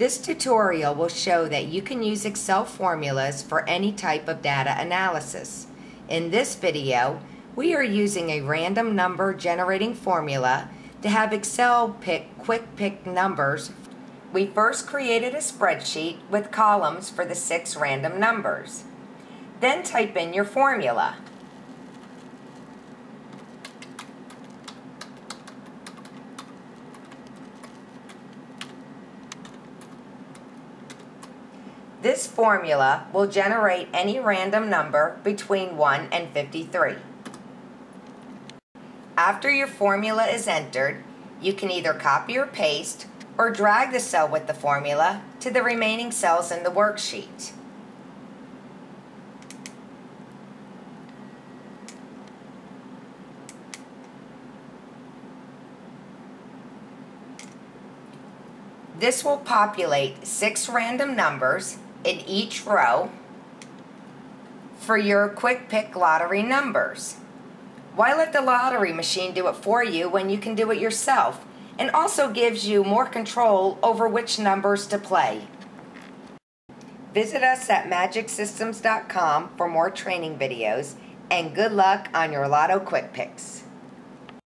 This tutorial will show that you can use Excel formulas for any type of data analysis. In this video, we are using a random number generating formula to have Excel quick pick numbers. We first created a spreadsheet with columns for the 6 random numbers. Then type in your formula. This formula will generate any random number between 1 and 53. After your formula is entered, you can either copy or paste or drag the cell with the formula to the remaining cells in the worksheet. This will populate 6 random numbers in each row for your quick pick lottery numbers. Why let the lottery machine do it for you when you can do it yourself, and also gives you more control over which numbers to play. Visit us at MagicSystems.com for more training videos, and good luck on your Lotto Quick Picks.